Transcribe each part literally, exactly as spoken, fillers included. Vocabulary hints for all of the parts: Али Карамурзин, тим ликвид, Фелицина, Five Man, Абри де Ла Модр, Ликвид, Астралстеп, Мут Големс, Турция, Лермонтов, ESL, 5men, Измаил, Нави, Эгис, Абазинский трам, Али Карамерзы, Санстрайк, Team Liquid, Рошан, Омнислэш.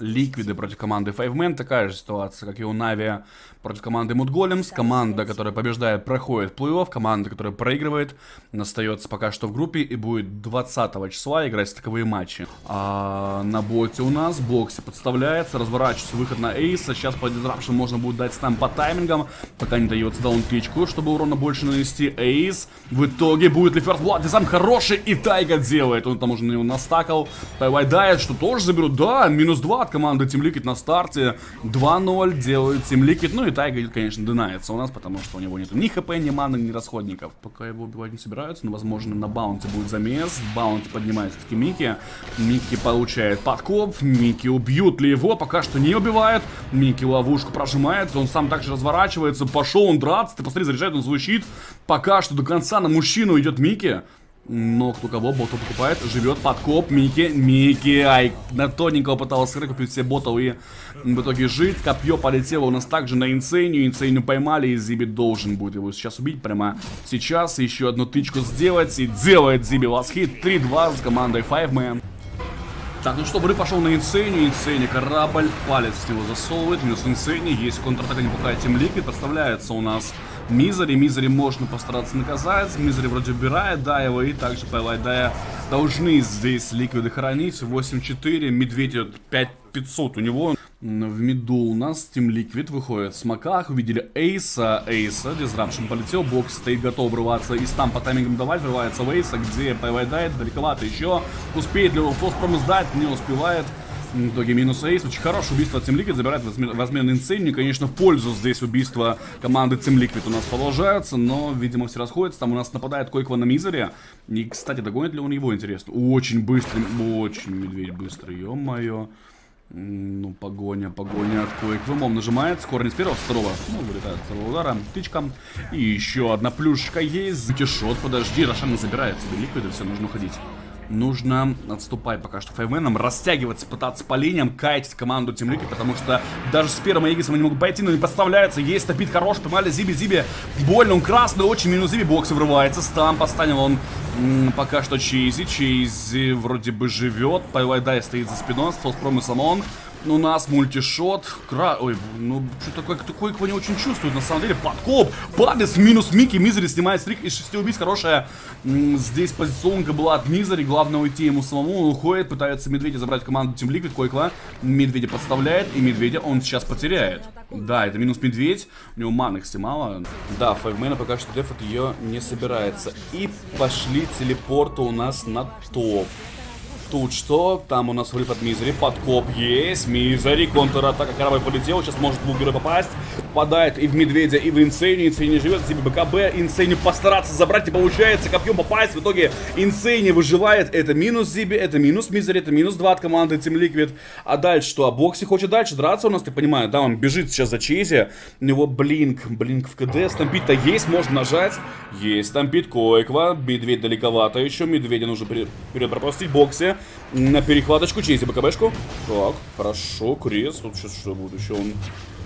Ликвиды против команды Five Man. Такая же ситуация, как и у Нави против команды Мут Големс. Команда, которая побеждает, проходит плей-офф. Команда, которая проигрывает, остается пока что в группе и будет двадцатого числа играть стыковые матчи. А на боте у нас Бокси подставляется, разворачивается выход на Эйса. Сейчас по дизрапшн можно будет дать стам по таймингам, пока не дается даункичку, чтобы урона больше нанести. Эйс. В итоге будет ли ферстблад? И сам хороший, и Тайга делает. Он там уже на него настакал. Тайвай дает, что тоже заберут. Да, минус два от команды Team Liquid на старте. два ноль делают Team Liquid. Ну и Тайга, конечно, динается у нас, потому что у него нет ни хп, ни маны, ни расходников. Пока его убивать не собираются, но, возможно, на баунте будет замес. Баунти поднимает все-таки Микки. Микки получает подкоп. Микки убьют ли его? Пока что не убивает. Микки ловушку прожимает. Он сам также разворачивается. Пошел он драться. Ты посмотри, заряжает, он звучит. Пока что до конца на мужчину идет Микки. Но кто кого, бота покупает, живет, подкоп, Микки, Микки, ай, на тоненького пытался выкупить все ботов и в итоге жить. Копье полетело у нас также на Инсейнию, Инсейнию поймали, и Зиби должен будет его сейчас убить прямо сейчас. Еще одну тычку сделать, и делает Зиби ласхит, три-два с командой Five Man. Так, ну что, Бры пошел на Инсейнию, Инсейния корабль, палец с него засовывает, минус Инсейния, есть контратака неплохая Team Liquid, подставляется у нас Мизери, Мизери можно постараться наказать, Мизери вроде убирает Даева и также Пайлайдая должны здесь Ликвиды хранить, восемь-четыре, Медведь пять тысяч пятьсот у него. В миду у нас Team Liquid выходит в смоках, увидели Эйса, Эйса, дизрапшн полетел, Бокс стоит готов врываться и там по таймингам давать, врывается в Эйса, где Пайлайдает, далековато еще, успеет ли его фоспромы сдать, не успевает. В итоге минус Эйс. Очень хорошее убийство Team Liquid. Забирает возьмен Инсейнию. Конечно, в пользу здесь убийства команды Team Liquid у нас продолжаются. Но, видимо, все расходятся. Там у нас нападает Койква на Мизере. И, кстати, догонит ли он его, интересно. Очень быстрый. Очень медведь быстрый. Ё-моё. Ну, погоня, погоня от Койквы. Мом нажимает. Скоро не с первого, с второго. Ну, вылетает с второго удара. Тычка. И еще одна плюшка есть. Кишот, подожди. Рошана забирает себе Ликвиды. Все, нужно уходить. Нужно отступать пока что файвменам, растягиваться, пытаться по линиям, кайтить команду Team Liquid, потому что даже с первым Эгисом они могут пойти, но не подставляются. Есть топит хороший, поймали Зиби, Зиби больно, он красный, очень минус Зиби, Бокс врывается, стамп, останем он м -м, пока что Чейзи, Чейзи вроде бы живет, Пайлайдай стоит за спиной, фолспромы самон. У нас мультишот, кра... Ой, ну что такое, такой его не очень чувствует, на самом деле, подкоп, падец, минус Микки, Мизери снимает стрик из шести убийств, хорошая здесь позиционка была от Мизери, главное уйти ему самому, он уходит, пытается Медведя забрать команду Team Liquid, Койква, Медведя подставляет, и Медведя он сейчас потеряет, да, это минус Медведь, у него маны, кстати, мало, да, Файвмена пока что деф от ее не собирается, и пошли телепорты у нас на топ. Тут что? Там у нас врыв от Мизери. Подкоп есть. Мизери. Контратака. Корабль полетел. Сейчас может в герой попасть. Попадает и в Медведя, и в Инсейни. Инсейни живет. Себе БКБ. Инсейни постараться забрать. И получается копьем попасть. В итоге Инсейни выживает. Это минус Зиби. Это минус Мизери. Это минус два от команды Team Liquid. А дальше что? А Бокси хочет дальше драться у нас. Ты понимаешь, да? Он бежит сейчас за Чейзи. У него блинк. Блинк в КД. Стампит-то есть. Можно нажать. Есть. Стампит. Койква. Медведь далековато еще. Медведя нужно перепропустить. Бокси. На перехваточку, Чейзи БКБшку. Так, хорошо, Крес. Тут сейчас что будет еще? Он...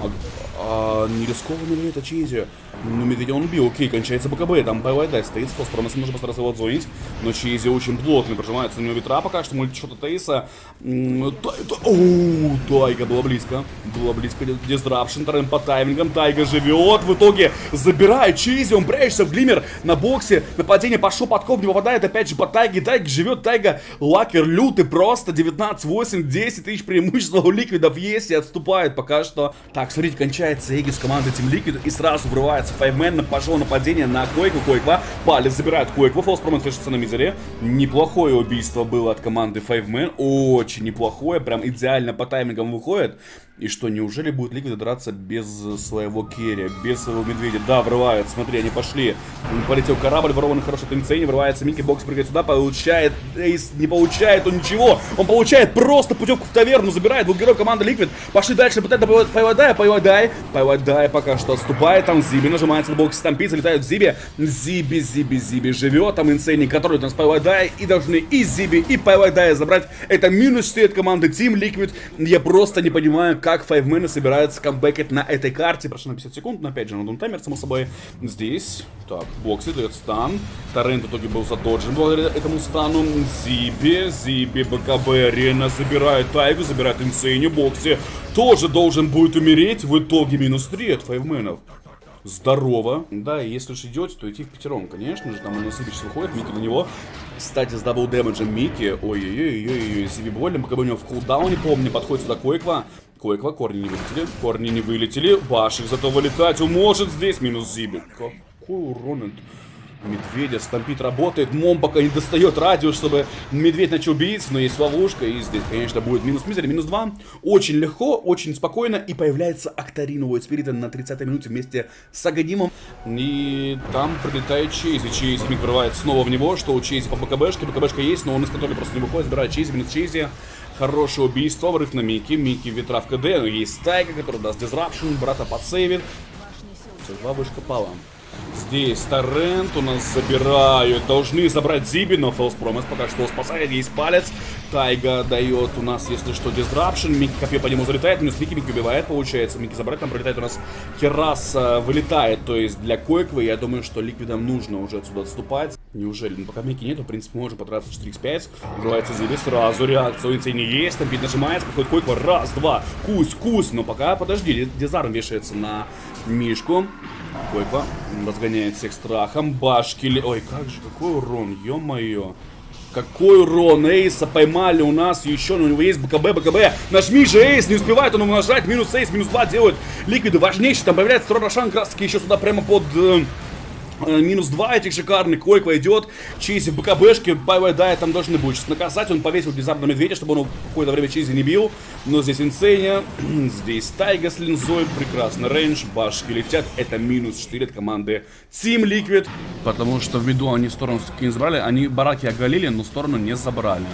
А, а, не рискованно ли это Чейзи? Ну, Медведя он убил. Окей, кончается БКБ. Там Пайлайдай стоит. С фоспромесом нужно постараться его отзвонить. Но Чейзи очень плотно прожимается. У него ветра пока что. Мультишот от Эйса. Оу, Тайга была близко. Была близко. Дизрапшн вторым по таймингам. Тайга живет. В итоге забирает Чейзи. Он прячется в глиммер на боксе. Нападение пошло, подкоп не попадает. Опять же по Тайге. Тайга живет. Тайга лакер лютый. Просто девятнадцать восемь. десять тысяч преимущества у Ликвидов есть. И отступает пока что. Так, смотрите, кончается Эгис команды Team Liquid. И сразу врывается Файвмен. Пошло нападение на Койку. Койква. Палец забирает Койкву. Фолспром слышится на Мизере. Неплохое убийство было от команды Файвмен. Очень неплохое. Прям идеально по таймингам выходит. И что, неужели будет Ликвид драться без своего керри, без своего Медведя? Да, врывают, смотри, они пошли. Полетел корабль, ворованный хороший Тенсейни, врывается Микки, Бокс прыгает сюда, получает, Эйс не получает, он ничего, он получает просто путевку в таверну, забирает двух героев команды Ликвид. Пошли дальше, пытается Пайлайдай, Пайвадай, Пайвадай. Пайвадай пока что отступает. Там Зиби нажимается на бокс, там Пицца летает в Зиби. Зиби, Зиби, Зиби живет. Там Инсейник, который там с Пайвадай. И должны и Зиби, и Пайвадай забрать. Это минус четыре от команды Team Liquid. Я просто не понимаю, как Five Man собираются камбэкать на этой карте. Прошу на пятьдесят секунд. Но опять же, на дунтаймер, само собой. Здесь. Так, боксы дает стан. Торрент в итоге был задоджен благодаря этому стану. Зиби, Зиби, БКБ Арена забирает Тайгу, забирает Инсейни. Бокси тоже должен будет умереть. В итоге минус три от файвменов. Здорово. Да, и если уж идете, то идти в пятером, конечно же. Там у нас Зиби сейчас выходит, Микки на него. Кстати, с дабл дэмэджем Микки. Ой-ой-ой-ой-ой, Зиби больно. БКБ у него в кулдауне, помню, подходит сюда Койква. Койква, корни не вылетели. Корни не вылетели. Башик зато вылетать может здесь. Минус Зиби. Какой урон. Медведя стампит работает, Мом пока не достает радиус, чтобы медведь начал биться, но есть ловушка, и здесь, конечно, будет минус мизери, минус два. Очень легко, очень спокойно, и появляется Актарин Уайт Спирита на тридцатой минуте вместе с Агадимом. И там прилетает Чейз, и Чейз врывает снова в него, что у Чейзи по БКБшке, БКБшка есть, но он из контроля просто не выходит, забирает Чейзи, минус Чейзи. Хорошее убийство, врыв на Микки, Микки ветра в КД, но есть Тайга, который даст дизрапшн, брата подсейвит. Бабушка пала. Здесь торрент у нас забирают. Должны забрать Зиби, но фэлспромес пока что спасает. Есть палец. Тайга дает у нас, если что, дизрапшн. Микки копье по нему залетает. Минус Микки, Микки убивает, получается. Микки забрать, там пролетает у нас Керас, вылетает. То есть для Койквы, я думаю, что Ликвидам нужно уже отсюда отступать. Неужели? Ну, пока Микки нету, в принципе, можем потратить четыре икс пять. Врывается Зиби сразу. Реакцию не есть. Там бит нажимается. Приходит Койква. Раз, два. Кусь, кусь. Но пока, подожди, дизарм вешается на Мишку. Койква разгоняет всех страхом. Башки... Ой, как же, какой урон, ё-моё. Какой урон, Эйса поймали у нас еще, но у него есть БКБ, БКБ. Нажми же, Эйс, не успевает он умножать. Минус Эйс, минус два делают Ликвиды. Важнейший, там появляется второй Рошан, как раз таки еще сюда прямо под... Э минус два этих шикарных. Койква идет. Чейзи в БКБшке. Байвайдай там должны будет сейчас наказать. Он повесил дизарм на медведя, чтобы он какое-то время Чейзи не бил. Но здесь Инсейня. Здесь Тайга с линзой. Прекрасно. Рейндж. Башки летят. Это минус четыре от команды Team Liquid. Потому что в виду они сторону не забрали. Они бараки оголили, но сторону не забрали.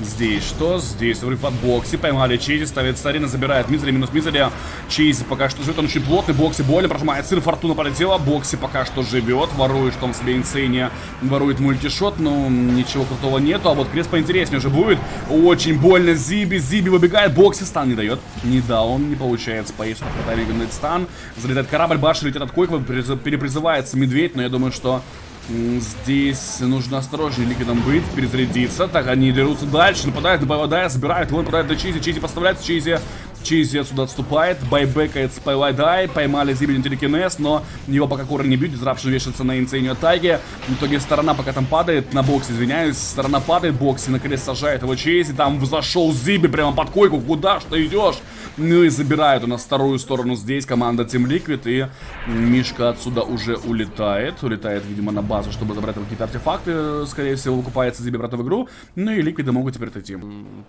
Здесь что? Здесь врыв от бокси. Поймали Чейзи, ставит Сарина, забирает Мизери, минус Мизери. Чейзи пока что живет, он очень плотный. Бокси больно, прожимает сыр, фортуна полетела. Бокси пока что живет, ворует, что он себе Инсейния. Ворует мультишот, но ничего крутого нету. А вот крест поинтереснее уже будет. Очень больно Зиби, Зиби выбегает. Бокси стан не дает. Не да, он не получается. Поездка на стан. Залетает корабль, башня летит от Койква, перепризывается медведь, но я думаю, что... Здесь нужно осторожнее Ликвидам быть, перезарядиться. Так, они дерутся дальше, нападают на Байвайдая, забирают, лон нападает на Чейзи, Чейзи поставляется, Чейзи, Чейзи отсюда отступает, байбекает с Байвайдай, поймали Зиби на телекинез, но его пока коры не бьют, дизрапшн вешается на Инсейнию атаки. В итоге сторона пока там падает, на боксе, извиняюсь, сторона падает, боксе на колес сажает его Чейзи, там взошел Зиби прямо под койку, куда ж ты идешь? Ну и забирает у нас вторую сторону здесь команда Team Liquid. И Мишка отсюда уже улетает. Улетает, видимо, на базу, чтобы забрать какие-то артефакты. Скорее всего, выкупается Зиби брата в игру. Ну и Ликвиды могут теперь отойти.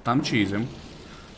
Там Чейзи.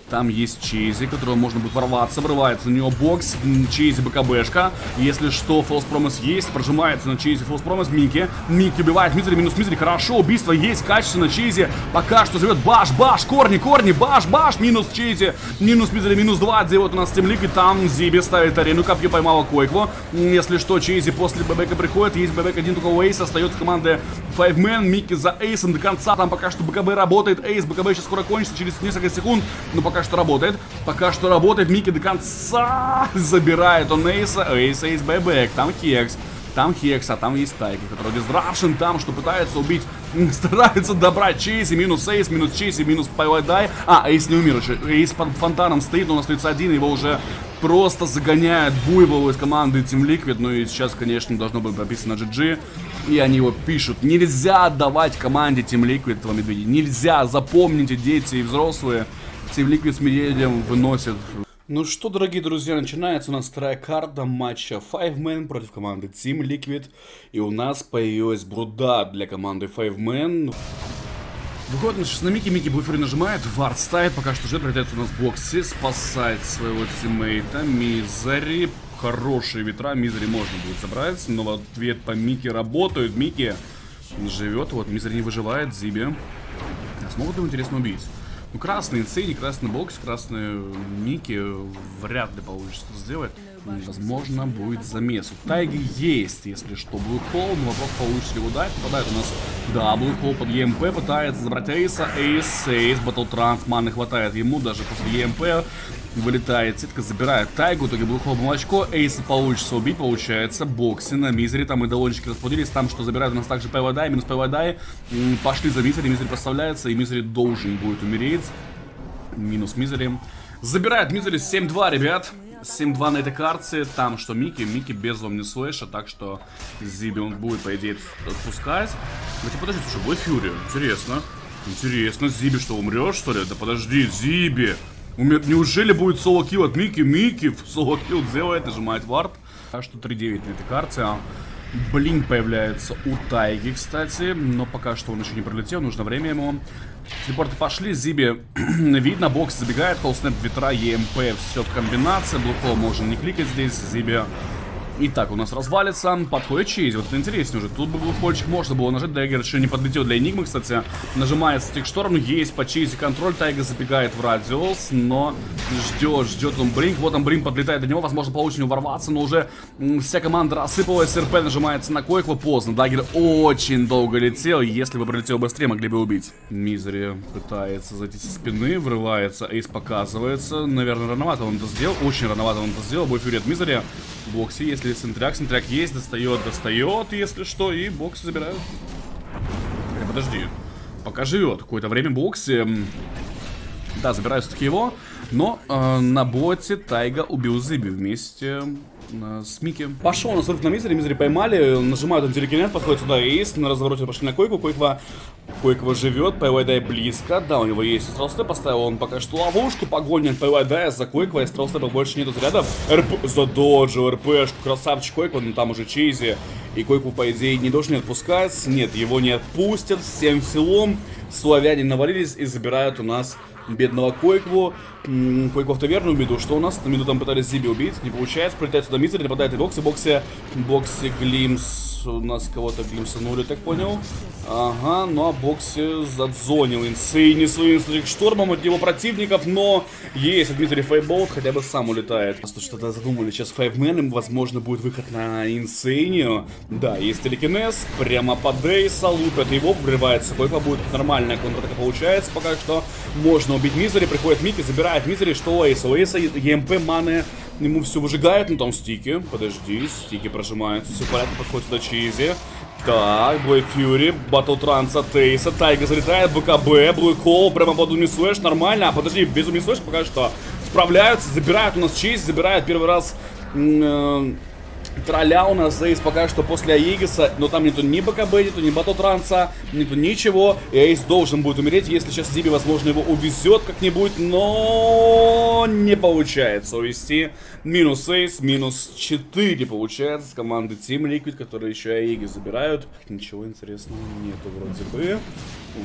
Там есть Чейзи, которого можно будет ворваться. Врывается на него бокс. Чейзи БКБшка. Если что, фолс-промис есть. Прожимается на Чейзи фолс-промис. Микки. Микки убивает Мизери. Минус Мизери. Хорошо. Убийство есть. Качественно. Чейзи пока что живет. Баш, баш. Корни, корни. Баш, баш. Минус Чейзи. Минус Мизери. Минус два. Делают у нас Team Liquid. Там Зиби ставит арену. Капью поймала Койкву. Если что, Чейзи после бэбэка приходит. Есть бэбэк один только у Эйса. Остается команда Five Man. Микки за Эйсом до конца. Там пока что БКБ работает. Эйс. БКБ сейчас скоро кончится. Через несколько секунд. Но пока Пока что работает, пока что работает, Микки до конца забирает он Эйса, Эйса, Эйс, бэбэк, там Хекс, там Хекс, а там есть Тайки, который дизрапшн там, что пытается убить, старается добрать Чейзи, минус Эйс, минус Чейзи, минус Пайвайдай, а, Эйс не умер еще, Эйс под фонтаном стоит, но у нас остается один, его уже просто загоняет Буйвол из команды Team Liquid, ну и сейчас, конечно, должно быть прописано джи джи. И они его пишут. Нельзя отдавать команде Team Liquid этого медведя. Нельзя, запомните, дети и взрослые. Team Liquid с медведем выносят. Ну что, дорогие друзья, начинается у нас вторая карта матча Five Man против команды Team Liquid. И у нас появилась бруда для команды Five Man. Выходит на шесть на Микки, Микки буфер нажимает, вард ставит, пока что ждет, прилетает у нас в боксе, спасает своего тиммейта, Мизери. Хорошие ветра, Мизери можно будет забрать, но в ответ по Микки работают, Микки живет, вот Мизери не выживает, Зиби. А смогут его, интересно, убить? Ну, красные цели, красный бокс, красные ники вряд ли получится сделать. Возможно, будет замес. У Тайги есть, если что, блэкхол, но вопрос, получится ли удар. Попадает у нас, да, блэкхол под ЕМП, пытается забрать Эйса. Эйс, Эйс, Батлтранс, маны хватает ему, даже после ЕМП вылетает сетка, забирает Тайгу, в итоге блэкхол в молочко. Эйса получится убить, получается, боксы на Мизери, там и довольнички расплодились, там что забирают у нас также Пэвадай, минус Пэвадай, пошли за Мизери, Мизери поставляется, и Мизери должен будет умереть. Минус Мизери. Забирает Мизери семь-два, ребят. семь-два на этой карте, там что Микки, Микки без омнислэша, так что Зиби он будет, по идее, отпускать. Давайте подожди, слушай, бой Фьюри, интересно, интересно, Зиби что, умрешь, что ли? Да подожди, Зиби, умер... неужели будет соло-килл от Микки? Микки соло-килл делает, нажимает вард, так что три-девять на этой карте. Блин появляется у Тайги, кстати, но пока что он еще не пролетел, нужно время ему. Телепорты пошли, Зиби видно, бокс забегает, холснэп, ветра, ЕМП, все в комбинации, блэкхол можно не кликать здесь, Зиби. И так у нас развалится, подходит Чейз, вот это интереснее уже, тут бы блэкхольчик можно было нажать, Дэггер еще не подлетел для Энигмы, кстати. Нажимается Тикшторм, есть по Чейзе контроль, Тайга забегает в радиус, но ждет, ждет он Бринк, вот он Бринк подлетает до него, возможно получит у него ворваться, но уже вся команда рассыпалась, РП нажимается на койку, поздно, Даггер очень долго летел, если бы пролетел быстрее, могли бы убить. Мизери пытается зайти со спины, врывается, Эйс показывается, наверное рановато он это сделал, очень рановато он это сделал, бой Фьюри от Мизери, бокси, если Сентряк, Сентряк есть, достает, достает, если что, и боксы забирают. Подожди, пока живет, какое-то время боксы, да, забирают все-таки его, но э, на боте Тайга убил Зиби вместе э, с Микки. Пошел на сорок на Мизери, Мизери поймали, нажимают антирекинет, подходит сюда Эйс, на развороте пошли на койку, койква, койква живет, Пэвайдай близко, да, у него есть Стрелстеп, поставил он пока что ловушку, погоня от Пэвайдая за койква, и Стрелстепа больше нету зарядов, РП, задоджил РПшку, красавчик койква, но там уже Чейзи, и койку, по идее, не должен отпускать, нет, его не отпустят, всем селом, славяне навалились и забирают у нас бедного Койкву, Койкву в таверну миду, что у нас? На миду там пытались Зиби убить, не получается, прилетает сюда Мизери, нападает и боксы, боксы, боксы, Глимс, у нас кого-то глимсанули, так понял, ага, ну а боксы задзонил, инсей не своим штормом от его противников, но есть Дмитрий Фейболт, хотя бы сам улетает. Что-то задумали сейчас Five Man, возможно будет выход на инсейнию, да, есть телекинез, прямо под Эйса, лупят его, врывается Койква, будет нормальная контратака получается, пока что можно убить Мизери, приходит Микки, забирает Мизери, что у Эйса, у Эйса ЕМП, маны, ему все выжигает, ну там стики, подожди, стики прожимаются, все порядка, подходит сюда Чизи, так, Блэк Фьюри, Батлтранса, Тейса, Тайга залетает, БКБ, Блэкхол, прямо под Умислэш, нормально, а подожди, без Умислэш пока что справляются, забирают у нас Чизи, забирают первый раз... Тролля у нас Эйс пока что после Аегиса, но там нету ни БКБ, нету ни Батлтранса, нету ничего, и Эйс должен будет умереть, если сейчас Зиби, возможно, его увезет как-нибудь, но не получается увезти. Минус Эйс, минус четыре получается с команды Team Liquid, которые еще Аегис забирают. Ничего интересного нету вроде бы.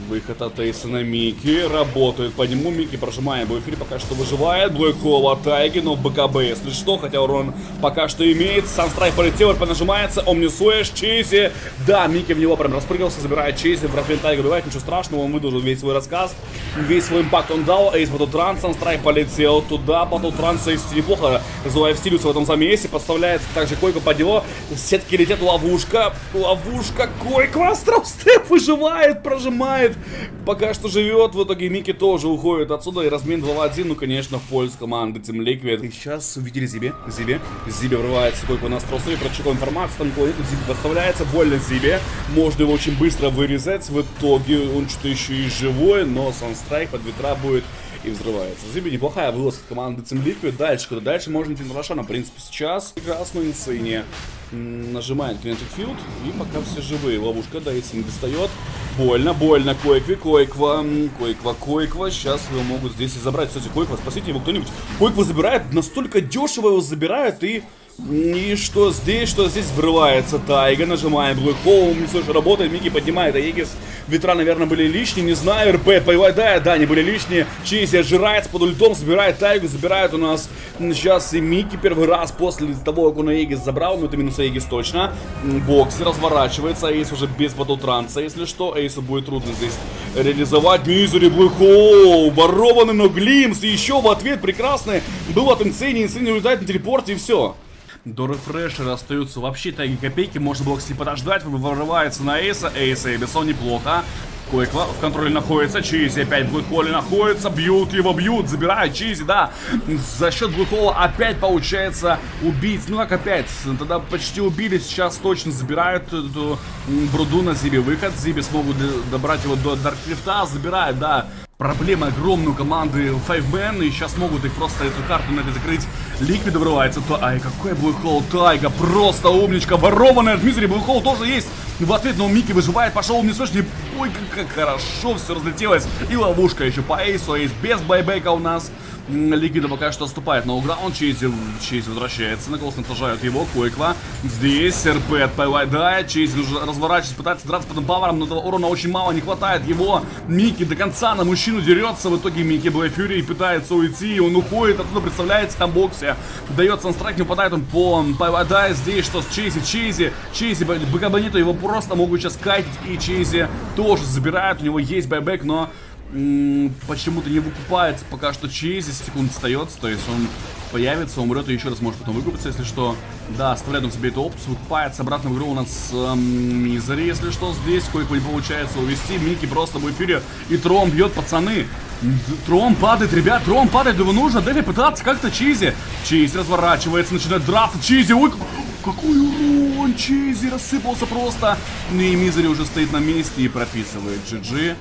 Выход от Эйса на Микки, работает по нему, Микки прожимает боефир, пока что выживает, блэкхол от Тайги, но БКБ, если что, хотя урон пока что имеет, Санстрайк полетел, понажимается, Омнисуэш, Чейзи, да, Микки в него прям распрыгался, забирает Чейзи, врагмен Тайга убивает, ничего страшного, он выдержал весь свой раскаст, весь свой импакт он дал, Эйс Батлтранс, Санстрайк полетел туда, Батлтранс, Эйс неплохо, злая в стилюс в этом замесе, подставляется также койку под него, сетки летят, ловушка, ловушка, койку, Астралстеп выживает, прожимает. Пока что живет, в итоге Микки тоже уходит отсюда, и размен два в один, ну конечно в пользу команды Team Liquid. И сейчас увидели Зиби, Зиби, Зиби врывается койку на Астралстеп, прочитал информацию, там клониту, Зиби подставляется, больно Зиби, можно его очень быстро вырезать, в итоге он что-то еще и живой, но Санстрайк под ветра будет и взрывается. Зиби неплохая вылазка команды Team Liquid, дальше куда дальше можно идти на Рошана, в принципе сейчас красную инсейне нажимает Kinetic Field, и пока все живые, ловушка, да, если не достает. Больно, больно, Койкви, Койква, Койква, Койква, сейчас его могут здесь и забрать, кстати, Койква, спасите его кто-нибудь, Койква забирает, настолько дешево его забирают, и И что здесь, что здесь врывается Тайга, нажимаем Блэк Хоум, не слушай, работает, Микки поднимает, а Егис, ветра, наверное, были лишние, не знаю, РП поевает, да, да, они были лишние, Чейзи отжирается под ультом, собирает Тайгу, забирает у нас сейчас и Микки первый раз после того, как он Егис забрал, но это минус Егис точно, Бокси разворачивается, Эйс уже без батлтранса, если что, Эйсу будет трудно здесь реализовать, Мизери, Блэк Хоум, ворованный, но Глимс, и еще в ответ прекрасный был от Инсейни, Инсейни улетает на телепорте и все. До рефрешера остаются вообще такие копейки, можно было, кстати, подождать, вырывается на Эйса, Эйса и Эбисон неплохо. Койква в контроле находится, Чизи опять в блэкхоле находится, бьют его, бьют, забирают Чизи, да. За счет блэкхола опять получается убить, ну как опять, тогда почти убили, сейчас точно забирают эту бруду на Зиби выход, Зиби смогут добрать его до Даркрифта, забирают, да. Проблема огромную команды Five Man, и сейчас могут их просто эту карту надо закрыть. Ликвид врывается, то, ай, какой блэкхол, Тайга, просто умничка, ворованная от Мизери, блэкхол тоже есть. В ответ, но Микки выживает, пошел умный сочник. Ой, как, как хорошо все разлетелось. И ловушка еще по Эйсу, Эйс без байбека у нас. Ликвида пока что отступает на уграунд, Чейзи, Чейзи возвращается, на колсен сажают его, Койква. Здесь РП отпайвайдает, Чейзи уже разворачивается, пытается драться под баваром, но этого урона очень мало, не хватает его. Микки до конца на мужчину дерется, в итоге Микки Блэйфьюри пытается уйти, он уходит, оттуда представляется, там боксе. Дается он страйк, не попадает он по пайвайдает, здесь что с Чейзи, Чейзи, Чейзи, бэкабониту его просто могут сейчас кайтить, и Чейзи тоже забирают, у него есть байбек, но... почему-то не выкупается пока что Чейзи, секунд остается, то есть он появится, умрет и еще раз может потом выкупиться, если что. Да, оставляет он себе эту опцию, выкупается обратно в игру у нас эм, Мизери, если что, здесь кое-кое не получается увести, Микки просто в эфире, и Тром бьет, пацаны. Тром падает, ребят, Тром падает, его нужно Дэви пытаться как-то Чейзи. Чейзи разворачивается, начинает драться, Чейзи, ой, какой урон, Чейзи рассыпался просто. Ну и Мизери уже стоит на месте и прописывает джи джи.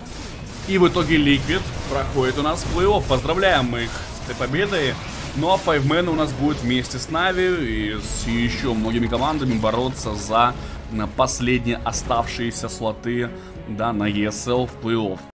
И в итоге Ликвид проходит у нас в плей-офф. Поздравляем их с этой победой. Ну а Five Man у нас будет вместе с Нави и с еще многими командами бороться за последние оставшиеся слоты, да, на и эс эл в плей-офф.